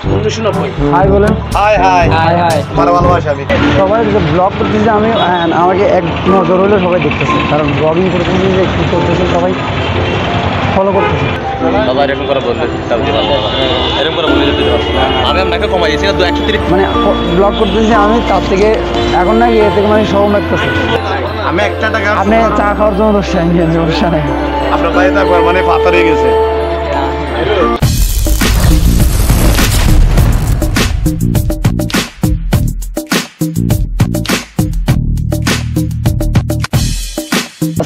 I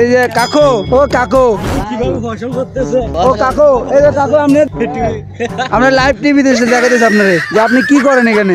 এই যে কাকু কিভাবে ফসল করতেছে ও কাকু এই যে কাকু আমরা লাইভ টিভিতে এসে দেখাতেছি আপনারে যে আপনি কি করেন এখানে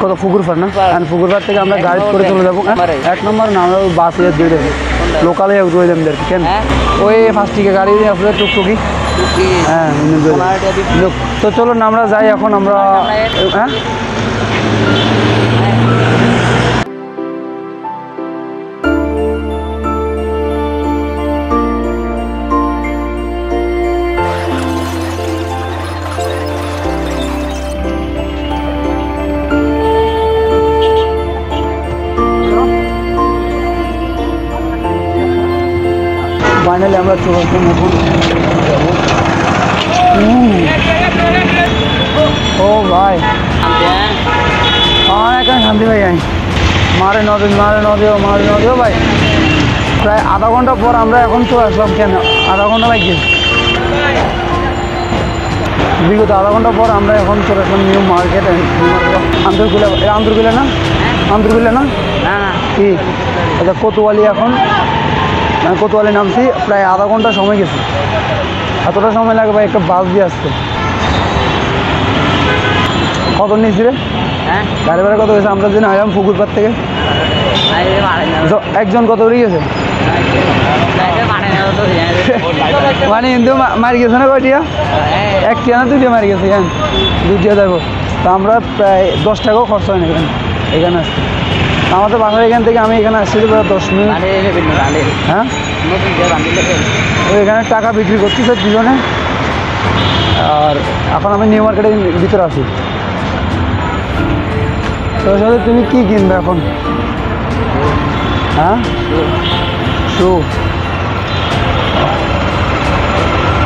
কত ফুকুরপাড় না আর ফুকুরপাড় থেকে আমরা গাইড করে চলে যাব এক নম্বর নাম হলো বাসিয়া দিয়ে দেব লোকালে রয়ে যাবেন দের কেন ওই ফার্স্ট থেকে গাড়ি দিয়ে আপনারা টুকটুকি হ্যাঁ তো চলো না আমরা যাই এখন আমরা হ্যাঁ ফাইনালি আমরা চলে আসলাম ও ভাই হ্যাঁ শান্তি ভাই মারে নদীও ভাই প্রায় আধা ঘন্টা পর আমরা এখন চলে আসলাম কেন আধা ঘন্টা লাগছে বিগত আধা ঘন্টা পর আমরা এখন চলে আসলাম নিউ মার্কেট আন্তর্গুলা না কি আচ্ছা কোতোয়ালি এখন আমি কোতোয়ালি নামছি প্রায় আধা ঘন্টা সময় গেছে এতটা সময় লাগে ভাই একটা বাস দিয়ে আসতে কত নিয়েছি রে হ্যাঁ গাড়ি ভাড়া কত হয়েছে আমরা যেন আইলাম পুকুরপাড় থেকে একজন কত উড়ে গেছে মানে হিন্দু মারি গেছে না কয়টিয়া একটিয়া না দুটিয়া মারি গেছে এখানে দুটিয়া যাবো তো আমরা প্রায় 10 টাকাও খরচ হয় না এখানে আসতে আমাদের বাংলার এখান থেকে আমি এখানে আসছি প্রায় 10 মিনিট হ্যাঁ এখানে টাকা বিক্রি করছি স্যার দুজনে আর এখন আমি নিউ মার্কেটের ভিতরে আসি তোর সাথে তুমি কী কিনবে এখন হ্যাঁ শু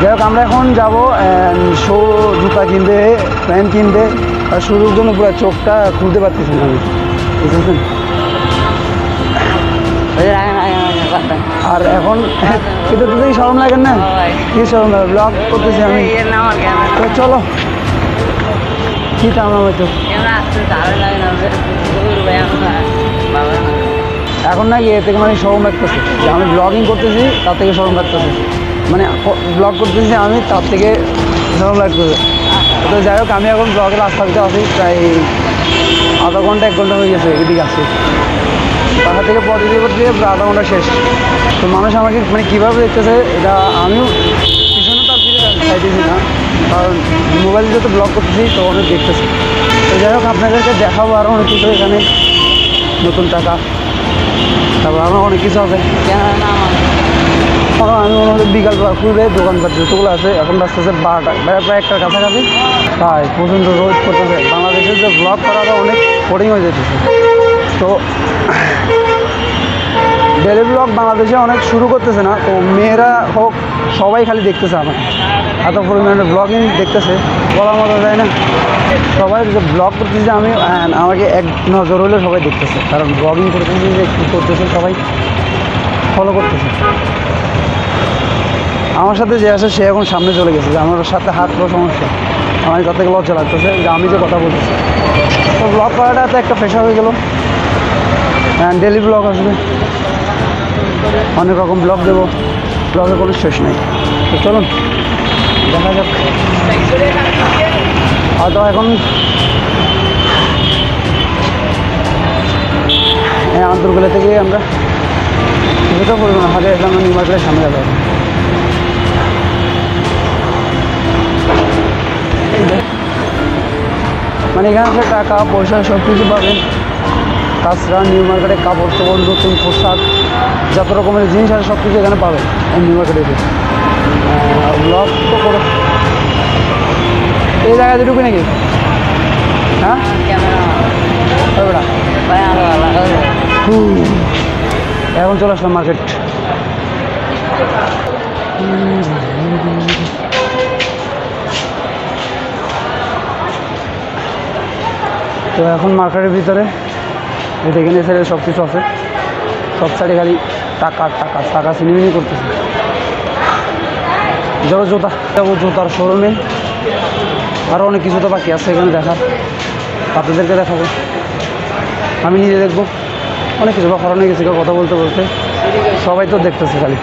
যাই হোক আমরা এখন যাবো শো জুতা কিনবে প্যান্ট কিনবে আর শুরুর জন্য পুরো চোখটা খুলতে পারতেছি না আমি বুঝেছেন আর এখন এটা তো শরম লাগে না কি শরম লাগে ব্লগ করতেছি আমি চলো কি টানা হয়তো এখন নাকি এ থেকে মানে শরম লাগতেছে যে আমি ব্লগিং করতেছি তার থেকে শরম লাগতেছে মানে ব্লগ করতেছি আমি তার থেকে শরম লাগতেছে তো যাই হোক আমি এখন ব্লগের রাস্তাতে আসি প্রায় আধা ঘন্টা 1 ঘন্টা হয়ে গেছে এদিকে আসি বাসা থেকে পদে আধা ঘন্টা শেষ তো মানুষ আমাকে মানে কীভাবে দেখতেছে এটা আমিও পিছনে তার দিয়েছি না কারণ মোবাইল দিয়ে তো ব্লগ করতেছি তো অনেক দেখতেছি তো যাই হোক আপনাদেরকে দেখাবো আরও অনেক কিছু এখানে নতুন টাকা তারপর আরও অনেক কিছু আছে তখন আমি মনে বিকাল খুলে দোকানপাট যতগুলো আছে এখন রাস্তা আছে 12টা প্রায় 1টার কাছাকাছি তাই প্রচণ্ড রোদ করতেছে বাংলাদেশের যে ব্লগ করাটা অনেক বোরিং হয়ে যেতেছে তো ডেলি ব্লগ বাংলাদেশে অনেক শুরু করতেছে না তো মেয়েরা হোক সবাই খালি দেখতেছে আমাকে, এত পরিমাণে ব্লগিং দেখতেছে বলার মতো যায় না। সবাই যে ব্লগ করতেছে আমি, আমাকে এক নজর হলে সবাই দেখতেছে, কারণ ব্লগিং করতেছে যে কী করতেছে সবাই ফলো করতেছে। আমার সাথে যে আছে সে এখন সামনে চলে গেছে, যে আমার সাথে হাত পা সমস্যা, আমার তার থেকে লজ্জা লাগতেছে যে আমি যে কথা বলতেছি। তো ব্লগ করাটা তো একটা পেশা হয়ে গেল, ডেলি ব্লগ আসবে, অনেক রকম ব্লগ দেবো, ব্লগের কোনো শেষ নেই। তো চলুন দেখা যাক। হয়তো এখন আন্তর্গোলা থেকে আমরা কিছুটা পরিমাণ হাতে এলাম, নিউ মার্কেটের সামনে যাবো। মানে এখানে টাকা পয়সা সব কিছু পাবেন, তাছাড়া নিউ মার্কেটে কাপড় চোপড়, নতুন পোশাক, যত রকমের জিনিস আছে সব কিছু এখানে পাবেন নিউ মার্কেটে। ব্লগ তো করে এই জায়গায় ঢুকে নাকি? হ্যাঁ এখন চলে আসলাম মার্কেট। তো এখন মার্কেটের ভিতরে এখানে সাইডে সব কিছু আছে, সব সাইডে খালি টাকা টাকা টাকা সিনেমিনি করতেছে। যাবো জুতা, যাবো জুতার শোরুমে, আরও অনেক কিছু তো বাকি আছে এখানে দেখার, আপনাদেরকে দেখাবো, আমি নিজে দেখবো। অনেক কিছু বা ফরানো গেছে কথা বলতে বলতে, সবাই তো দেখতেছে খালি।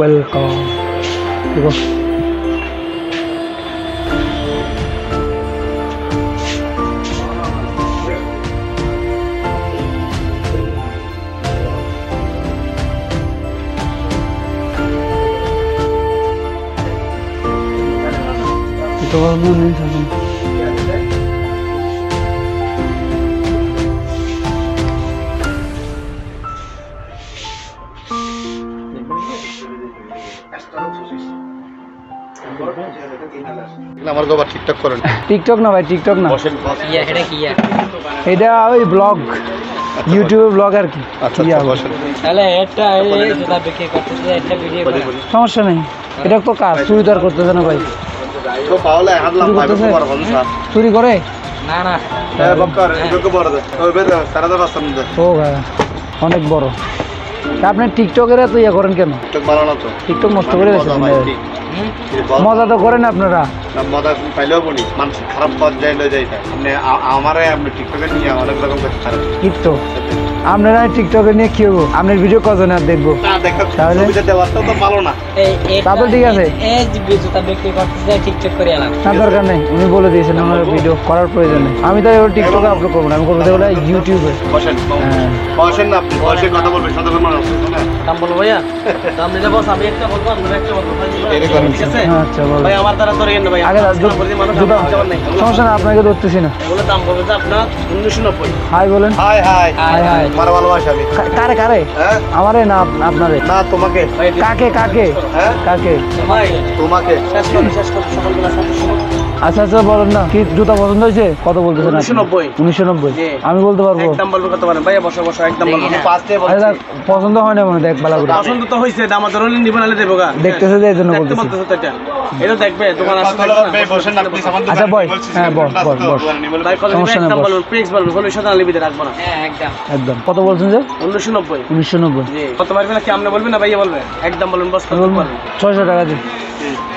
Welcome. Todo el mundo sabe. আমার গোবা টিকটক করেন? টিকটক না ভাই, টিকটক না, এটা কি? এটা ওই ব্লগ, ইউটিউবে ব্লগ আর কি। আচ্ছা বসেন তাহলে। এটা এই জুতা বিক্রি করতেছে, এটা ভিডিও করে সমস্যা নাই, এটা তো কাজ চুরি দর করতেছে না ভাই। তো পাওলা হাতলাম ভাই, বড় বন্ধা চুরি করে না না এ বক্কর, এটাকে বড় দে ওই বেটা সারা দা পছন্দ ও ভাই অনেক বড়। আপনি টিকটকের এত ইয়া করেন কেন? টিকটক ভালো না তো, টিকটক নষ্ট করে দিয়েছেন ভাই। মজা তো করেন আপনারা, মজা পাইলেও বলি মানুষ খারাপ পথ যায় লয়ে যায়। আপনি আমারে আপনি টিকটকে নিয়ে অনেক রকম কথা খারাপ টিকটক, আপনারা টিকটকে নিয়ে কি হবো? আপনার ভিডিও কজন আর দেখবো? না দেখো তাহলে ভিডিও দেওয়া তো ভালো না। এই তাহলে ঠিক আছে, এই ভিডিওটা বিক্রি করতে চাই টিকটক করে আলাম না, দরকার নাই। উনি বলে দিয়েছেন আমার ভিডিও করার প্রয়োজন নেই, আমি তাই ওই টিকটকে আপলোড করব না, আমি করব তাহলে ইউটিউবে। বসেন বসেন না, আপনি বসে কথা বলবেন, সাথে করে মানুষ না কাম বলবো ভাইয়া। তো আপনি বস, আমি একটা বলবো, আপনি একটা বলবো ভাই। ঠিক আছে আচ্ছা বল ভাই, আমার দ্বারা ধরে কেন ভাই? আগে রাজদূত বলি মানুষ জবাব নাই, সমস্যা না, আপনাকে ধরতেছি না। বলে দাম বলবো যে আপনার 1990। হাই বলেন। হাই হাই হাই হাই আমার ভালোবাসা আমি কারে কারে? হ্যাঁ আমারে না আপনারে না তোমাকে। কাকে কাকে? হ্যাঁ কাকে? ভাই তোমাকে। শেষ কর সকলগুলো সাথে শুনুন। আচ্ছা আচ্ছা বলেন না, কি জুতা পছন্দ হয়েছে? কত বলতেছেন? 1990। আমি বলতে পারবো একদম বলবো কত পারেন ভাই? বসে বসে একদম বলবো পাঁচতে বলছি। পছন্দ হয় না মনে দেখ ভালো করে। পছন্দ তো হইছে, দাম ধরে নিবেন আলে দেবগা। দেখতেছে যে এজন্য বলতেছে। এটা দেখবে দোকান আসলে ভাই বসেন না প্লিজ। আমার আচ্ছা ভাই, হ্যাঁ বস বস বস ভাই, কত একদম বলবো প্রিক্স বলবো, সলিউশন আলে ভিতরে রাখবো না। হ্যাঁ একদম একদম। কত বলছেন যে? 1990। জি কত পারবেন না কি আপনি বলবেন না ভাইয়া বলবেন? একদম বলবেন বস কত পারবেন? 600 টাকা দিন।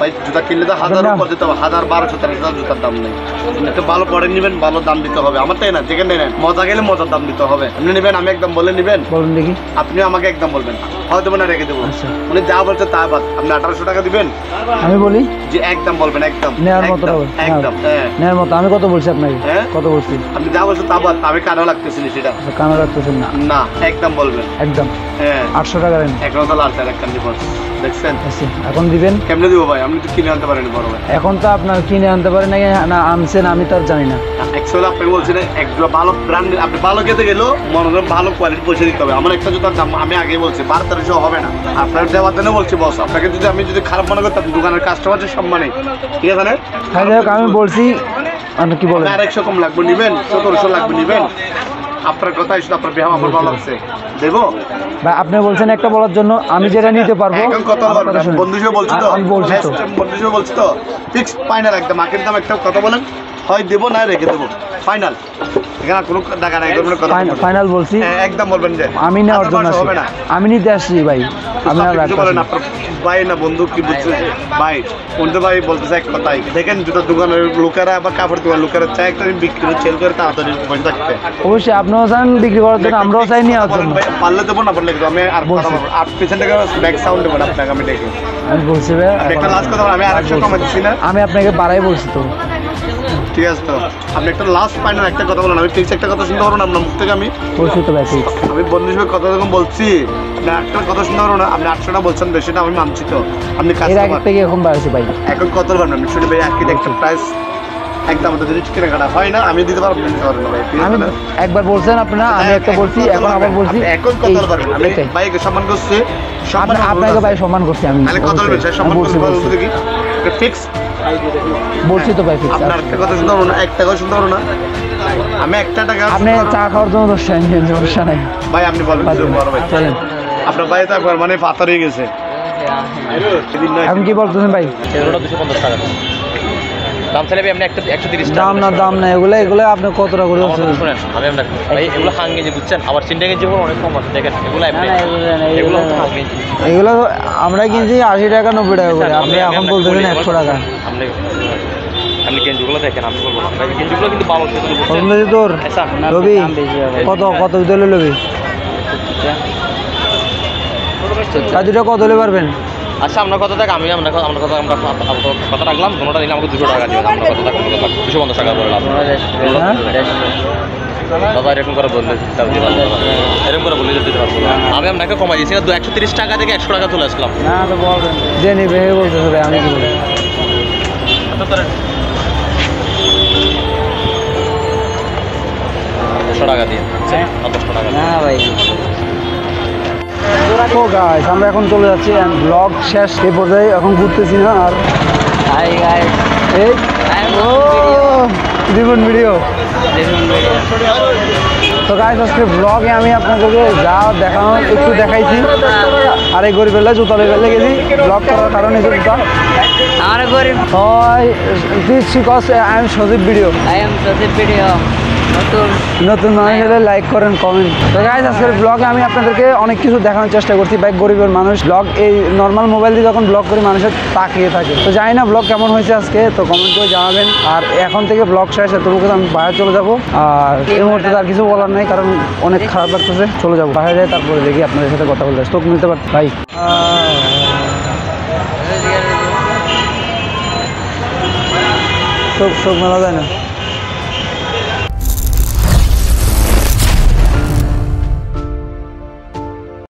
ভাই জুতা কিনলে তো 1000 উপর যেতে হবে, 1000 1200 জুতার দাম নেই। একটু ভালো পরে নেবেন, ভালো দাম দিতে হবে। আমার তাই না, যেখানে নেন মজা গেলে মজার দাম দিতে হবে। আপনি নেবেন, আমি একদম বলে নেবেন, বলুন দেখি। আপনি আমাকে একদম বলবেন, হয়তো না রেখে দেবো। উনি যা বলছে তা বাদ। আপনি 1800 টাকা দিবেন, আমি বলি যে একদম বলবেন, একদম নেয়ার মতো একদম নেয়ার মতো। আমি কত বলছি আপনাকে? কত বলছি? আপনি যা বলছেন তা বাদ। আমি কানে লাগতেছি না, সেটা কানে লাগতেছেন না। না, একদম বলবেন, একদম। 800 টাকা দেন, 1000 টাকা একদম দিব। দেখছেন এখন দিবেন? কেমনে দিব ভাই? আপনি তো কিনে আনতে পারেন বড় ভাই। এখন তো আপনার কিনে আনতে পারেন না, আনছেন আমি তার জানি না। অ্যাকচুয়ালি আপনি বলছিলেন একটা ভালো ব্র্যান্ড, আপনি ভালো খেতে গেল মনোরম ভালো কোয়ালিটি পয়সা দিতে হবে। আমার একটা জুতার দাম আমি আগে বলছি 1200 হবে না। আপনার দেওয়ার জন্য বলছি বস। আপনাকে যদি আমি যদি খারাপ মনে করতাম, দোকানের কাস্টমারের সম্মানে ঠিক আছে না। আমি বলছি আপনি কি বলেন, 100 কম লাগবে নেবেন, 1700 লাগবে নেবেন। আপনার কথা শুনে আপনার বিহাম আমার ভালো লাগছে, দেব ভাই। আপনি বলছেন একটা বলার জন্য, আমি যেটা নিতে পারবো। এখন কথা বলবেন, বন্ধুসহ বলছি তো, আমি বলছি তো, বন্ধুসহ বলছি তো, ফিক্স ফাইনাল একদম। মার্কেট দাম একটা কথা বলেন, হয় দেব না রেখে দেব, ফাইনাল। এখানে কোনো টাকা নাই, কোনো কথা ফাইনাল বলছি, একদম বলবেন যে আমি না অর্জন হবে না, আমি নিতে আসছি ভাই। আপনারা বলেন আপনার ভাই না বন্ধু কি বলছে ভাই? বন্ধু ভাই বলতেছে এক কথাই, দেখেন দুটো দোকানের লোকেরা আবার কাপড় দোকান লোকেরা চায় একটা বিক্রি সেল করে তাড়াতাড়ি পয়সা থাকতে। অবশ্যই আপনারা জানেন বিক্রি করার জন্য, আমরাও চাই নিয়ে আসছি। পারলে দেবো না, পারলে আমি আর 8% টাকা ব্যাক সাউন্ড দেবো আপনাকে। আমি দেখি আমি বলছি ভাই একটা লাস্ট কথা, আমি 100 কমাচ্ছি না, আমি আপনাকে বাড়াই বলছি তো, ঠিক আছে তো। আপনি একটা লাস্ট ফাইনাল একটা কথা বলেন, আমি ফিক্স একটা কথা শুনতে পারবো না আপনার মুখ থেকে। আমি বলছি তো ভাই, আমি বন্ধুর সঙ্গে কথা যখন বলছি না, একটা কথা শুনতে পারবো না। আপনি 800 বলছেন, বেশি না, আমি মানছি তো। আপনি কাজের আগে থেকে এখন বাড়ছে ভাই, এখন কত বলবেন আপনি? শুনে ভাই আজকে একটা প্রাইস একদম আমাদের যদি কেনা কাটা হয় না, আমি দিতে পারবো না ভাই। আমি একবার বলছেন আপনি না, আমি একটা বলছি, এখন আবার বলছি। এখন কত বলবেন? আমি ভাইকে সম্মান করছি, সম্মান আপনাকে ভাই সম্মান করছি আমি। তাহলে কত বলবেন? সম্মান করতে কি একটা ফিক্স বলছি তো ভাই, ফিক্স। আপনার কথা শুনতে পারবো না, একটা কথা শুনতে পারবো না। আমি একটা টাকা আপনি চা খাওয়ার জন্য দশ টাকা নিয়ে যাওয়ার সমস্যা নাই ভাই। আপনি বলবেন বড় ভাই, চলেন। আপনার ভাই তো একবার মানে পাথর হয়ে গেছে। আপনি কি বলতেছেন ভাই? 250 টাকা দাম চাইলে ভাই, আপনি 130 টাকা দাম না, দাম না এগুলো, এগুলো আপনি কত টাকা করে শুনেন? আমি আপনার ভাই এগুলো হাঙ্গে যে বুঝছেন, আবার চিন্তাকে যে অনেক কম আছে দেখেন। এগুলো আপনি এগুলো হাঙ্গে, এগুলো আমরা কিনছি 80 টাকা 90 টাকা করে, আপনি এখন বলতেছেন 100 টাকা। আপনি আপনি গেঞ্জিগুলো দেখেন, আমি বলবো ভাই গেঞ্জিগুলো কিন্তু ভালো। আপনি তোর রবি কত কত দিলে লবি কাজটা কত দিলে পারবেন? আচ্ছা আপনার কথা দেখ, আমি আপনার কথা রাখলাম, কোনোটা দিলে আমাকে 200 টাকা দিবেন। আপনার কথা 250 টাকা বললাম দাদা, এরকম করে বললে এরকম করে বলে দিতে পারবো। আমি আপনাকে কমাই দিয়েছি না, 130 টাকা থেকে 100 টাকা চলে আসলাম। টাকা দিয়ে 10 টাকা না ভাই। তো গাইস আমরা এখন চলে যাচ্ছি, এন্ড ব্লগ শেষ। এই পর্যায়ে এখন ঘুরতেছি না আর। হাই গাইস, এই ও দ্বিগুণ ভিডিও। তো গাইস আজকে ব্লগে আমি আপনাদেরকে যা দেখানো একটু দেখাইছি। আর এই গরিবের লাই জুতা লেগে গেছি ব্লগ করার কারণে, জুতা আর গরিব হয়। This because I am Sajib video, I am Sajib video. নতুন মানুষ হলে লাইক করেন, কমেন্ট। তো গাইস আজকের ব্লগে আমি আপনাদেরকে অনেক কিছু দেখানোর চেষ্টা করছি। ভাই গরিবের মানুষ ব্লগ, এই নর্মাল মোবাইল দিয়ে যখন ব্লগ করি মানুষের তাকিয়ে থাকে। তো জানি না ব্লগ কেমন হয়েছে আজকে, তো কমেন্ট করে জানাবেন। আর এখন থেকে ব্লগ শেষ, এতটুকু আমি বাইরে চলে যাবো। আর এই মুহূর্তে তার কিছু বলার নাই, কারণ অনেক খারাপ লাগতেছে। চলে যাবো বাইরে, যাই তারপরে দেখি আপনাদের সাথে কথা বলতে স্টক নিতে পারছি। ভাই স্টক মেলা যায় না।